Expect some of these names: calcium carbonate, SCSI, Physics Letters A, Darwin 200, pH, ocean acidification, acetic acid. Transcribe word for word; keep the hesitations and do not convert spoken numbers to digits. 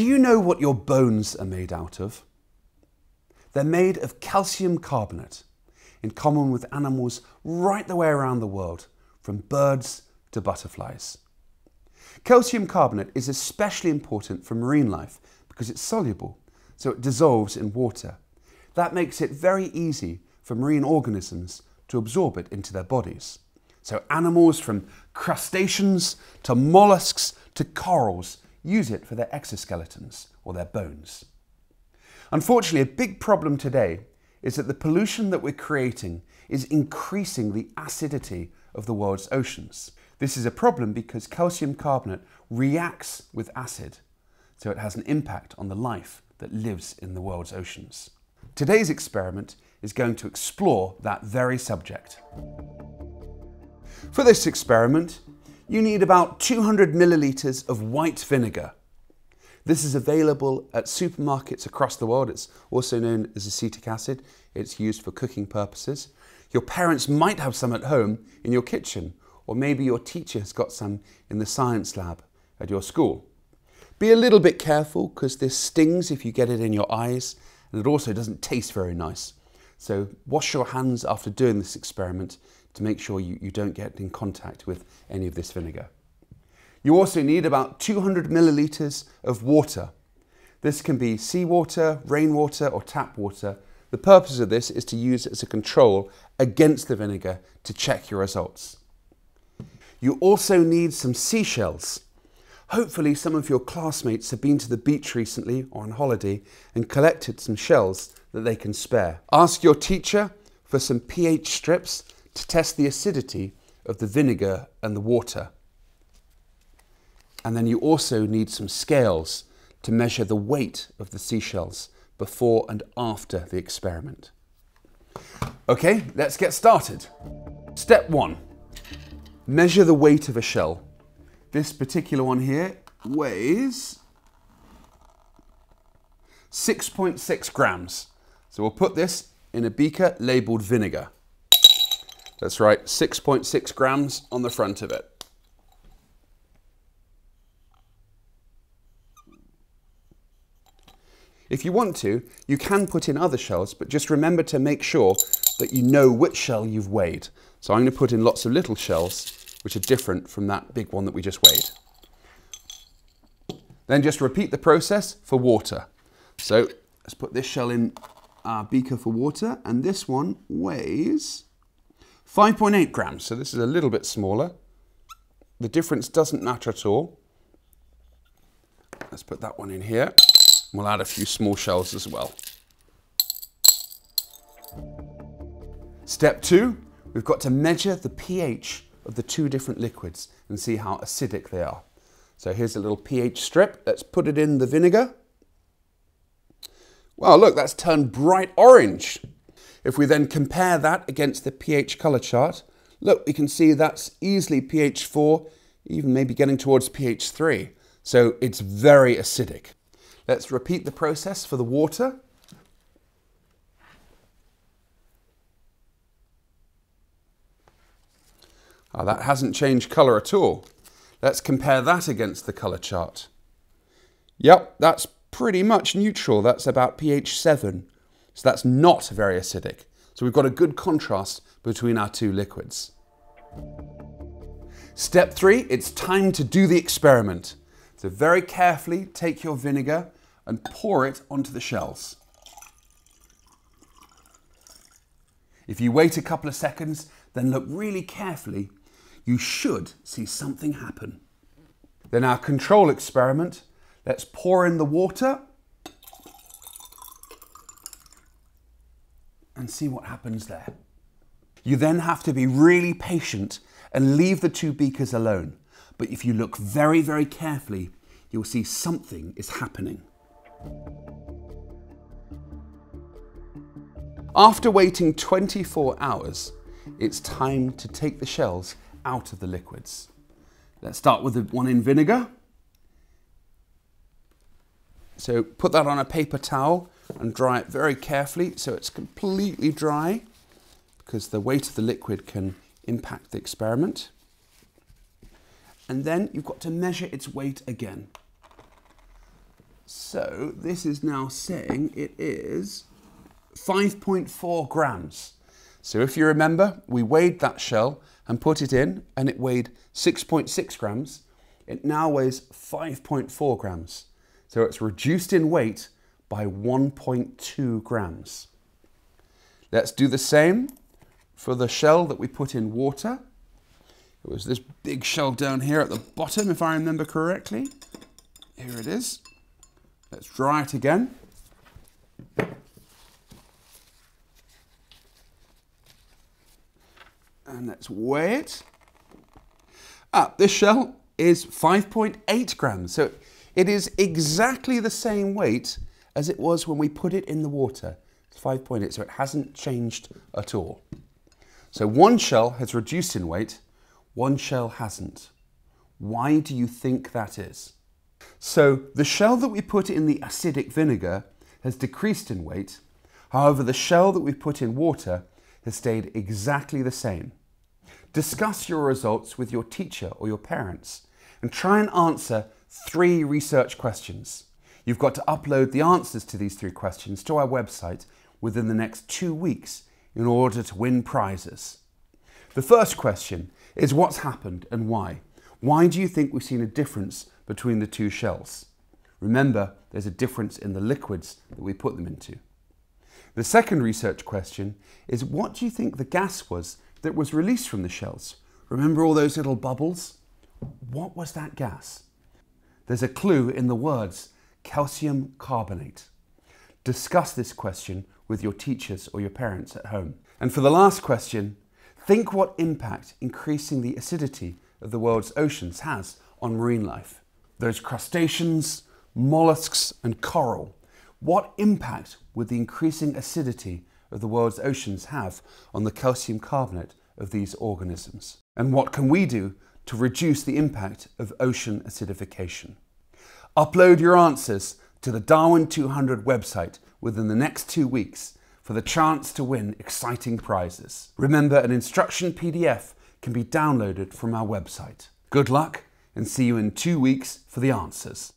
Do you know what your bones are made out of? They're made of calcium carbonate, in common with animals right the way around the world, from birds to butterflies. Calcium carbonate is especially important for marine life because it's soluble, so it dissolves in water. That makes it very easy for marine organisms to absorb it into their bodies. So animals from crustaceans to mollusks to corals use it for their exoskeletons or their bones. Unfortunately, a big problem today is that the pollution that we're creating is increasing the acidity of the world's oceans. This is a problem because calcium carbonate reacts with acid, so it has an impact on the life that lives in the world's oceans. Today's experiment is going to explore that very subject. For this experiment, you need about two hundred millilitres of white vinegar. This is available at supermarkets across the world. It's also known as acetic acid. It's used for cooking purposes. Your parents might have some at home in your kitchen, or maybe your teacher has got some in the science lab at your school. Be a little bit careful because this stings if you get it in your eyes, and it also doesn't taste very nice. So wash your hands after doing this experiment to make sure you, you don't get in contact with any of this vinegar. You also need about two hundred millilitres of water. This can be seawater, rainwater or tap water. The purpose of this is to use it as a control against the vinegar to check your results. You also need some seashells. Hopefully some of your classmates have been to the beach recently or on holiday and collected some shells that they can spare. Ask your teacher for some pH strips to test the acidity of the vinegar and the water. And then you also need some scales to measure the weight of the seashells before and after the experiment. Okay, let's get started. Step one, measure the weight of a shell. This particular one here weighs six point six grams. So we'll put this in a beaker labelled vinegar. That's right, six point six grams on the front of it. If you want to, you can put in other shells, but just remember to make sure that you know which shell you've weighed. So I'm going to put in lots of little shells which are different from that big one that we just weighed. Then just repeat the process for water. So let's put this shell in our beaker for water, and this one weighs five point eight grams. So this is a little bit smaller. The difference doesn't matter at all. Let's put that one in here. We'll add a few small shells as well. Step two, we've got to measure the pH of the two different liquids and see how acidic they are. So here's a little pH strip. Let's put it in the vinegar. Wow, look, that's turned bright orange. If we then compare that against the pH color chart, look, we can see that's easily pH four, even maybe getting towards pH three. So it's very acidic. Let's repeat the process for the water. Oh, that hasn't changed colour at all. Let's compare that against the colour chart. Yep, that's pretty much neutral. That's about pH seven. So that's not very acidic. So we've got a good contrast between our two liquids. Step three, it's time to do the experiment. So very carefully take your vinegar and pour it onto the shells. If you wait a couple of seconds, then look really carefully, you should see something happen. Then our control experiment, let's pour in the water and see what happens there. You then have to be really patient and leave the two beakers alone. But if you look very, very carefully, you'll see something is happening. After waiting twenty-four hours, it's time to take the shells out of the liquids. Let's start with the one in vinegar. So put that on a paper towel and dry it very carefully so it's completely dry, because the weight of the liquid can impact the experiment. And then you've got to measure its weight again. So this is now saying it is five point four grams. So if you remember, we weighed that shell and put it in and it weighed six point six grams. It now weighs five point four grams. So it's reduced in weight by one point two grams. Let's do the same for the shell that we put in water. It was this big shell down here at the bottom, if I remember correctly. Here it is. Let's dry it again. And let's weigh it. Ah, this shell is five point eight grams. So it is exactly the same weight as it was when we put it in the water. It's five point eight, so it hasn't changed at all. So one shell has reduced in weight, one shell hasn't. Why do you think that is? So the shell that we put in the acidic vinegar has decreased in weight. However, the shell that we put in water has stayed exactly the same. Discuss your results with your teacher or your parents and try and answer three research questions. You've got to upload the answers to these three questions to our website within the next two weeks in order to win prizes. The first question is what's happened and why? Why do you think we've seen a difference between the two shells? Remember, there's a difference in the liquids that we put them into. The second research question is what do you think the gas was that was released from the shells? Remember all those little bubbles? What was that gas? There's a clue in the words calcium carbonate. Discuss this question with your teachers or your parents at home. And for the last question, think what impact increasing the acidity of the world's oceans has on marine life. Those crustaceans, mollusks, and coral. What impact would the increasing acidity of the world's oceans have on the calcium carbonate of these organisms? And what can we do to reduce the impact of ocean acidification? Upload your answers to the Darwin two hundred website within the next two weeks for the chance to win exciting prizes. Remember, an instruction P D F can be downloaded from our website. Good luck, and see you in two weeks for the answers.